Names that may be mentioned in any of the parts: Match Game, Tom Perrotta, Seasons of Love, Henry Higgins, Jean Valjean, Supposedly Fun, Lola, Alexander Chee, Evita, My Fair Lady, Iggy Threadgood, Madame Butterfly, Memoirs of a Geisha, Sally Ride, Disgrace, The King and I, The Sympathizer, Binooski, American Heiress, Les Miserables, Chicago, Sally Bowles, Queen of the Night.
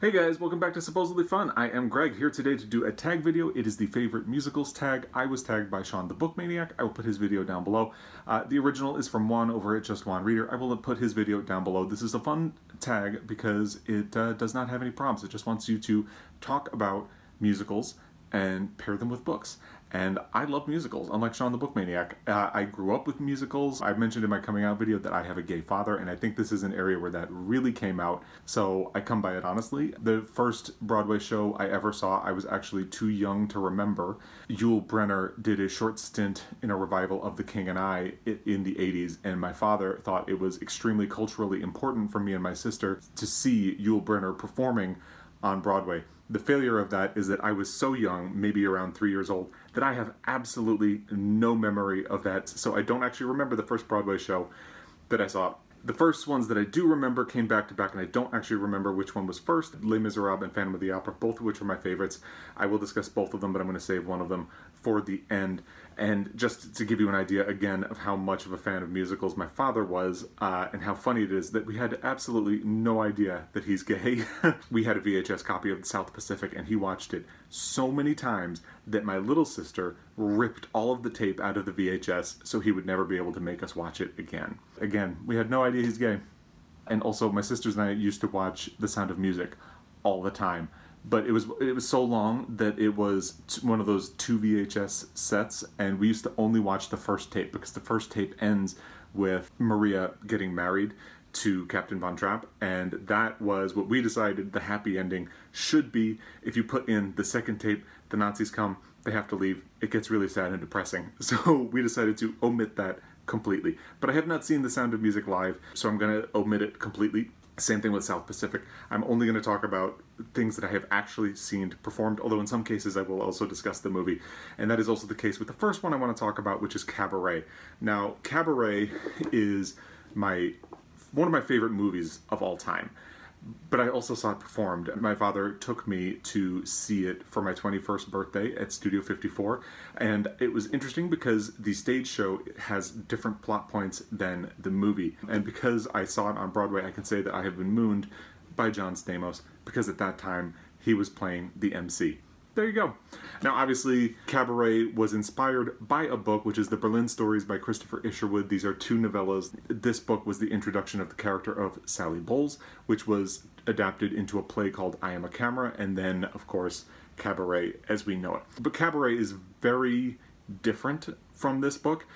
Hey guys, welcome back to Supposedly Fun. I am Greg, here today to do a tag video. It is the favorite musicals tag. I was tagged by Sean the Book Maniac. I will put his video down below. The original is from Juan over at Just Juan Reader. I will put his video down below. This is a fun tag because it does not have any prompts. It just wants you to talk about musicals and pair them with books. And I love musicals, unlike Sean the Book Maniac. I grew up with musicals. I've mentioned in my coming out video that I have a gay father, and I think this is an area where that really came out, so I come by it honestly. The first Broadway show I ever saw, I was actually too young to remember. Yul Brynner did a short stint in a revival of The King and I in the 80s, and my father thought it was extremely culturally important for me and my sister to see Yul Brynner performing on Broadway. The failure of that is that I was so young, maybe around 3 years old, that I have absolutely no memory of that, so I don't actually remember the first Broadway show that I saw. The first ones that I do remember came back to back, and I don't actually remember which one was first. Les Miserables and Phantom of the Opera, both of which are my favorites. I will discuss both of them, but I'm going to save one of them for the end. And just to give you an idea, again, of how much of a fan of musicals my father was, and how funny it is that we had absolutely no idea that he's gay. We had a VHS copy of South Pacific, and he watched it so many times that my little sister ripped all of the tape out of the VHS so he would never be able to make us watch it again. Again, we had no idea he's gay. And also, my sisters and I used to watch The Sound of Music all the time. But it was so long that it was one of those two VHS sets, and we used to only watch the first tape because the first tape ends with Maria getting married to Captain Von Trapp, and that was what we decided the happy ending should be. If you put in the second tape, the Nazis come, they have to leave, it gets really sad and depressing. So we decided to omit that completely. But I have not seen The Sound of Music live, so I'm going to omit it completely. Same thing with South Pacific. I'm only going to talk about things that I have actually seen performed, although in some cases I will also discuss the movie. And that is also the case with the first one I want to talk about, which is Cabaret. Now, Cabaret is one of my favorite movies of all time. But I also saw it performed. My father took me to see it for my 21st birthday at Studio 54, and it was interesting because the stage show has different plot points than the movie. And because I saw it on Broadway, I can say that I have been mooned by John Stamos, because at that time he was playing the MC. There you go. Now, obviously, Cabaret was inspired by a book, which is The Berlin Stories by Christopher Isherwood. These are two novellas. This book was the introduction of the character of Sally Bowles, which was adapted into a play called I Am a Camera, and then, of course, Cabaret as we know it. But Cabaret is very different from this book,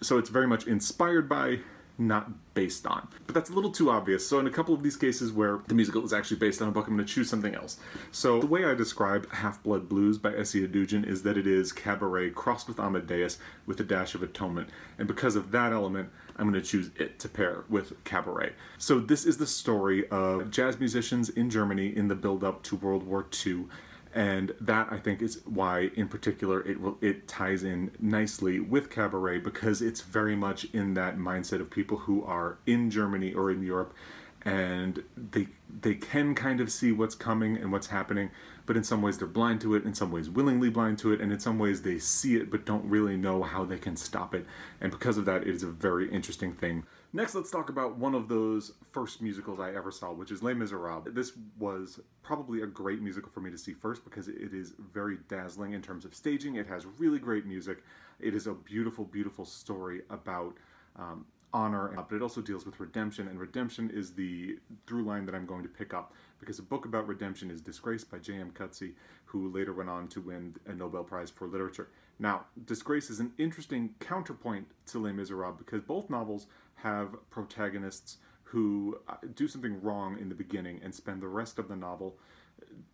so it's very much inspired by, not based on. But that's a little too obvious, so in a couple of these cases where the musical is actually based on a book, I'm going to choose something else. So the way I describe Half-Blood Blues by Esi Edugyan is that it is Cabaret crossed with Amadeus with a dash of Atonement, and because of that element, I'm going to choose it to pair with Cabaret. So this is the story of jazz musicians in Germany in the build-up to World War II, and that, I think, is why, in particular, it ties in nicely with Cabaret, because it's very much in that mindset of people who are in Germany or in Europe, and they can kind of see what's coming and what's happening, but in some ways they're blind to it, in some ways willingly blind to it, and in some ways they see it but don't really know how they can stop it. And because of that, it is a very interesting thing. Next, let's talk about one of those first musicals I ever saw, which is Les Miserables. This was probably a great musical for me to see first because it is very dazzling in terms of staging. It has really great music. It is a beautiful, beautiful story about honor, but it also deals with redemption, and redemption is the through line that I'm going to pick up, because a book about redemption is Disgrace by J.M. Coetzee, who later went on to win a Nobel Prize for Literature. Now, Disgrace is an interesting counterpoint to Les Miserables, because both novels have protagonists who do something wrong in the beginning and spend the rest of the novel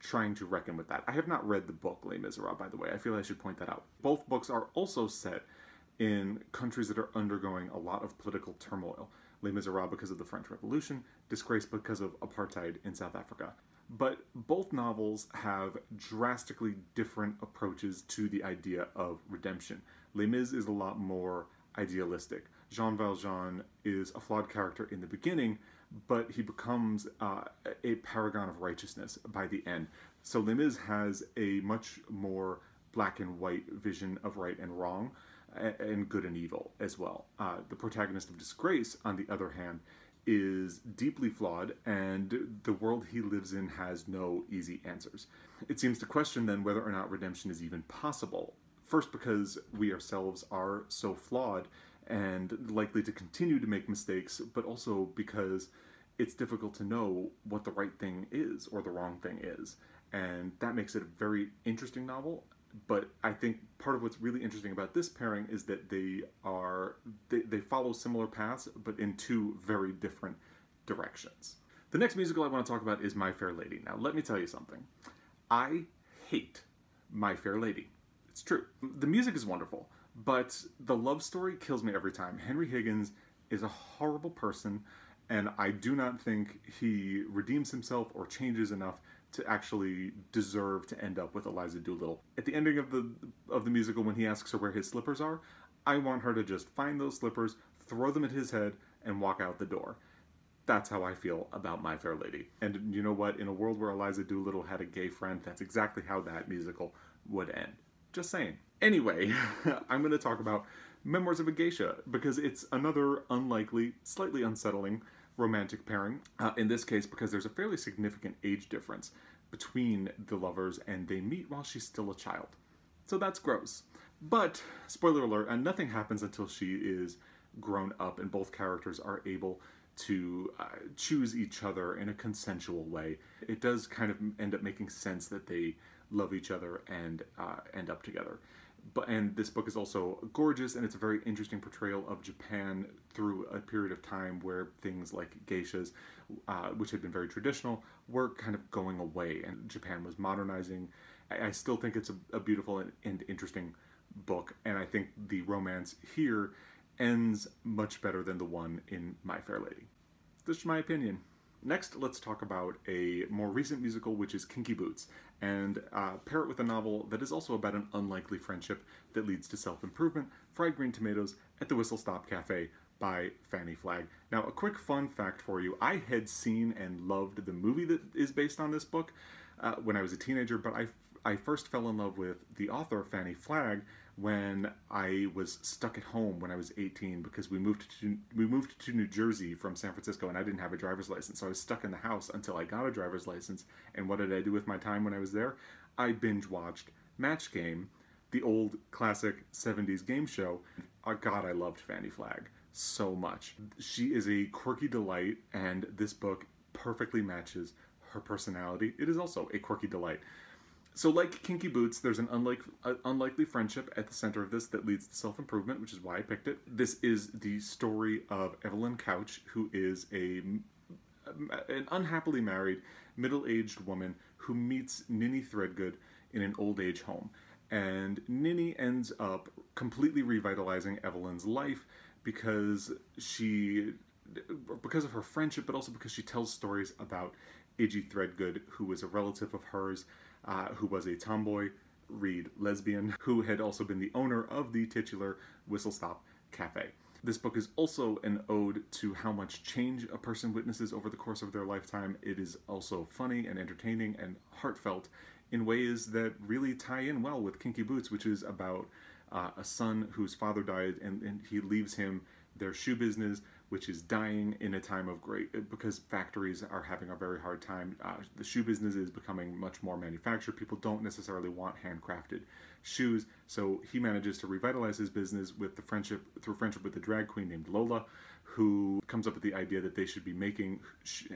trying to reckon with that. I have not read the book Les Miserables, by the way. I feel I should point that out. Both books are also set in countries that are undergoing a lot of political turmoil. Les Miserables because of the French Revolution, Disgrace because of apartheid in South Africa. But both novels have drastically different approaches to the idea of redemption. Les Mis is a lot more idealistic. Jean Valjean is a flawed character in the beginning, but he becomes a paragon of righteousness by the end. So Les Mis has a much more black and white vision of right and wrong, and good and evil as well. The protagonist of Disgrace, on the other hand, is deeply flawed, and the world he lives in has no easy answers. It seems to question then whether or not redemption is even possible. First, because we ourselves are so flawed and likely to continue to make mistakes, but also because it's difficult to know what the right thing is or the wrong thing is. And that makes it a very interesting novel. But I think part of what's really interesting about this pairing is that they follow similar paths, but in two very different directions. The next musical I want to talk about is My Fair Lady. Now, let me tell you something. I hate My Fair Lady. It's true. The music is wonderful, but the love story kills me every time. Henry Higgins is a horrible person, and I do not think he redeems himself or changes enough to actually deserve to end up with Eliza Doolittle. At the ending of the musical, when he asks her where his slippers are, I want her to just find those slippers, throw them at his head, and walk out the door. That's how I feel about My Fair Lady. And you know what? In a world where Eliza Doolittle had a gay friend, that's exactly how that musical would end. Just saying. Anyway, I'm going to talk about Memoirs of a Geisha, because it's another unlikely, slightly unsettling romantic pairing, in this case because there's a fairly significant age difference between the lovers, and they meet while she's still a child. So that's gross. But, spoiler alert, nothing happens until she is grown up, and both characters are able to choose each other in a consensual way. It does kind of end up making sense that they love each other and end up together. And this book is also gorgeous, and it's a very interesting portrayal of Japan through a period of time where things like geishas, which had been very traditional, were kind of going away, and Japan was modernizing. I still think it's a beautiful and interesting book, and I think the romance here ends much better than the one in My Fair Lady. This is my opinion. Next, let's talk about a more recent musical, which is Kinky Boots, and pair it with a novel that is also about an unlikely friendship that leads to self-improvement, Fried Green Tomatoes at the Whistle Stop Cafe by Fanny Flagg. Now, a quick fun fact for you. I had seen and loved the movie that is based on this book when I was a teenager, but I first fell in love with the author, Fanny Flagg, when I was stuck at home when I was 18, because we moved to New Jersey from San Francisco, and I didn't have a driver's license, so I was stuck in the house until I got a driver's license. And what did I do with my time when I was there? I binge-watched Match Game, the old classic 70s game show. Oh God, I loved Fanny Flagg so much. She is a quirky delight, and this book perfectly matches her personality. It is also a quirky delight. So like Kinky Boots, there's an unlikely friendship at the center of this that leads to self-improvement, which is why I picked it. This is the story of Evelyn Couch, who is an unhappily married, middle-aged woman who meets Nini Threadgood in an old-age home. And Nini ends up completely revitalizing Evelyn's life because of her friendship, but also because she tells stories about Iggy Threadgood, who was a relative of hers, who was a tomboy, read lesbian, who had also been the owner of the titular Whistle Stop Cafe. This book is also an ode to how much change a person witnesses over the course of their lifetime. It is also funny and entertaining and heartfelt in ways that really tie in well with Kinky Boots, which is about a son whose father died, and he leaves him their shoe business, which is dying in a time of great, because factories are having a very hard time. The shoe business is becoming much more manufactured. People don't necessarily want handcrafted shoes, so he manages to revitalize his business with the friendship, through friendship with a drag queen named Lola, who comes up with the idea that they should be making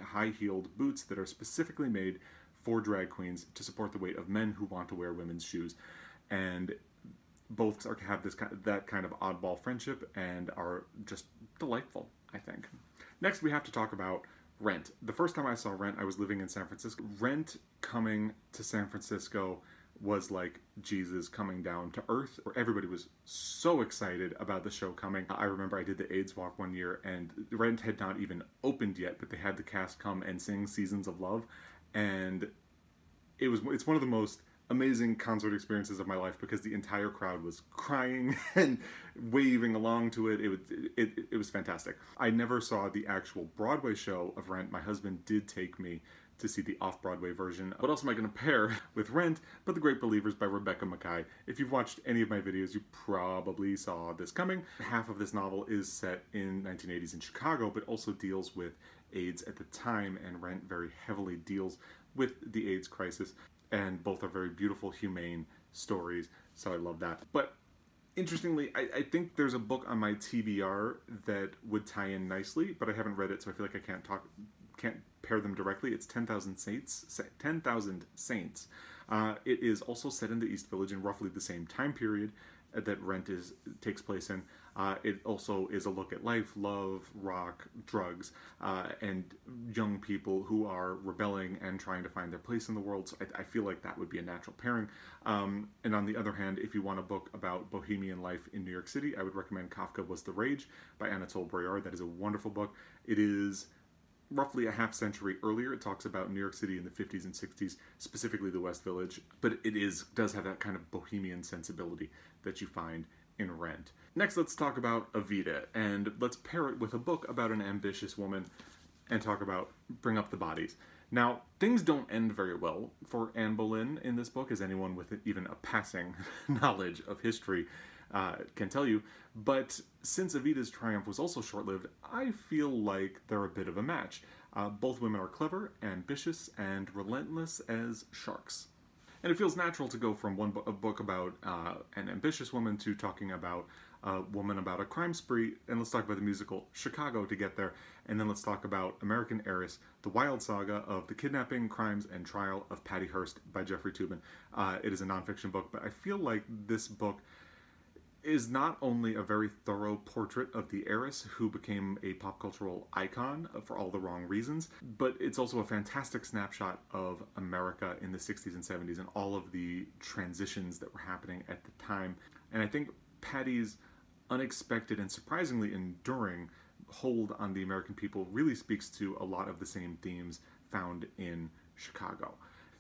high-heeled boots that are specifically made for drag queens to support the weight of men who want to wear women's shoes. And both have that kind of oddball friendship and are just delightful, I think. Next, we have to talk about Rent. The first time I saw Rent, I was living in San Francisco. Rent coming to San Francisco was like Jesus coming down to earth, where everybody was so excited about the show coming. I remember I did the AIDS walk one year, and Rent had not even opened yet, but they had the cast come and sing Seasons of Love, and it's one of the most amazing concert experiences of my life, because the entire crowd was crying and waving along to it. It was fantastic. I never saw the actual Broadway show of Rent. My husband did take me to see the off-Broadway version. What else am I going to pair with Rent but The Great Believers by Rebecca Mackay? If you've watched any of my videos, you probably saw this coming. Half of this novel is set in 1980s in Chicago, but also deals with AIDS at the time, and Rent very heavily deals with the AIDS crisis, and both are very beautiful, humane stories, so I love that. But interestingly, I think there's a book on my TBR that would tie in nicely, but I haven't read it, so I feel like I can't pair them directly. It's 10,000 Saints. 10,000 Saints. It is also set in the East Village in roughly the same time period that Rent takes place in. It also is a look at life, love, rock, drugs, and young people who are rebelling and trying to find their place in the world. So I feel like that would be a natural pairing. And on the other hand, if you want a book about bohemian life in New York City, I would recommend Kafka Was the Rage by Anatole Breyard. That is a wonderful book. It is roughly a half century earlier. It talks about New York City in the 50s and 60s, specifically the West Village, but it does have that kind of bohemian sensibility that you find in Rent. Next, let's talk about Evita, and let's pair it with a book about an ambitious woman and talk about Bring Up the Bodies. Now, things don't end very well for Anne Boleyn in this book, as anyone with even a passing knowledge of history can tell you, but since Evita's triumph was also short-lived, I feel like they're a bit of a match. Both women are clever, ambitious, and relentless as sharks. And it feels natural to go from one book about an ambitious woman to talking about a woman about a crime spree, and let's talk about the musical Chicago to get there, and then let's talk about American Heiress, the wild saga of the kidnapping, crimes, and trial of Patty Hearst by Jeffrey Toobin. It is a nonfiction book, but I feel like this book is not only a very thorough portrait of the heiress who became a pop cultural icon for all the wrong reasons, but it's also a fantastic snapshot of America in the 60s and 70s and all of the transitions that were happening at the time. And I think Patty's unexpected and surprisingly enduring hold on the American people really speaks to a lot of the same themes found in Chicago.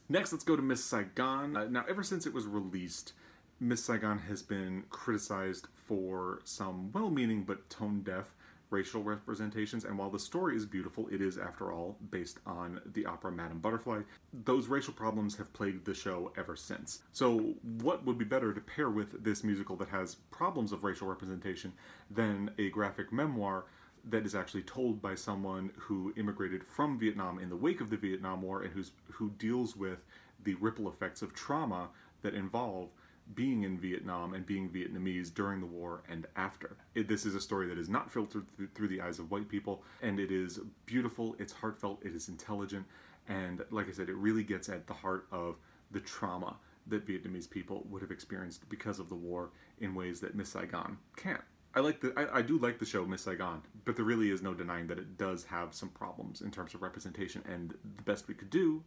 Next, let's go to Miss Saigon. Now, ever since it was released, Miss Saigon has been criticized for some well-meaning but tone-deaf racial representations, and while the story is beautiful, it is, after all, based on the opera Madame Butterfly. Those racial problems have plagued the show ever since. So what would be better to pair with this musical that has problems of racial representation than a graphic memoir that is actually told by someone who immigrated from Vietnam in the wake of the Vietnam War and who deals with the ripple effects of trauma that involve being in Vietnam and being Vietnamese during the war and after. This is a story that is not filtered through the eyes of white people, and it is beautiful, it's heartfelt, it is intelligent, and like I said, it really gets at the heart of the trauma that Vietnamese people would have experienced because of the war in ways that Miss Saigon can't. I do like the show Miss Saigon, but there really is no denying that it does have some problems in terms of representation, and The Best We Could Do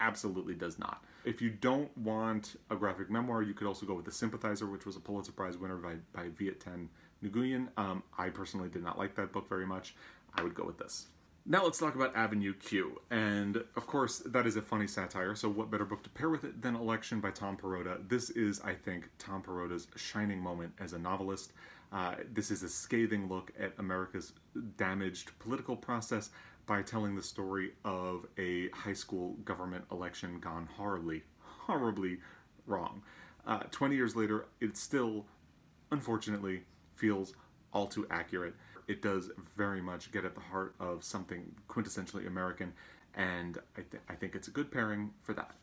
absolutely does not. If you don't want a graphic memoir, you could also go with The Sympathizer, which was a Pulitzer Prize winner by Viet Thanh Nguyen. I personally did not like that book very much. I would go with this. Now let's talk about Avenue Q, and of course that is a funny satire, so what better book to pair with it than Election by Tom Perrotta. This is, I think, Tom Perrotta's shining moment as a novelist. This is a scathing look at America's damaged political process by telling the story of a high school government election gone horribly wrong. 20 years later, it still, unfortunately, feels all too accurate. It does very much get at the heart of something quintessentially American, and I think it's a good pairing for that.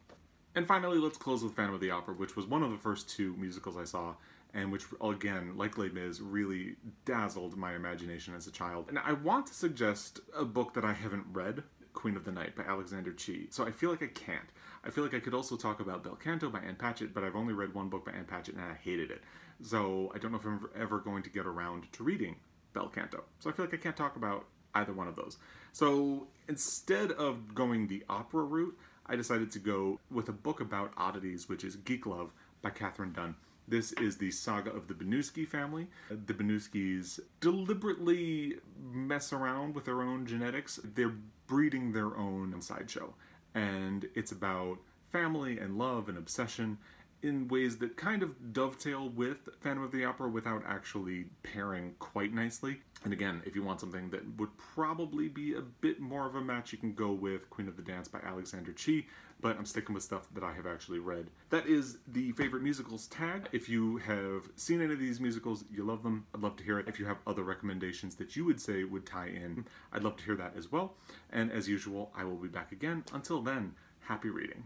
And finally, let's close with Phantom of the Opera, which was one of the first two musicals I saw, and which, again, like Les Mis, really dazzled my imagination as a child. And I want to suggest a book that I haven't read, Queen of the Night by Alexander Chee, so I feel like I can't. I feel like I could also talk about Bel Canto by Ann Patchett, but I've only read one book by Ann Patchett and I hated it. So I don't know if I'm ever going to get around to reading Bel Canto. So I feel like I can't talk about either one of those. So instead of going the opera route, I decided to go with a book about oddities, which is Geek Love by Katherine Dunn. This is the saga of the Binooski family. The Binooskis deliberately mess around with their own genetics. They're breeding their own sideshow. And it's about family and love and obsession in ways that kind of dovetail with Phantom of the Opera without actually pairing quite nicely. And again, if you want something that would probably be a bit more of a match, you can go with Queen of the Dance by Alexander Chee, but I'm sticking with stuff that I have actually read. That is the Favorite Musicals tag. If you have seen any of these musicals, you love them, I'd love to hear it. If you have other recommendations that you would say would tie in, I'd love to hear that as well. And as usual, I will be back again. Until then, happy reading.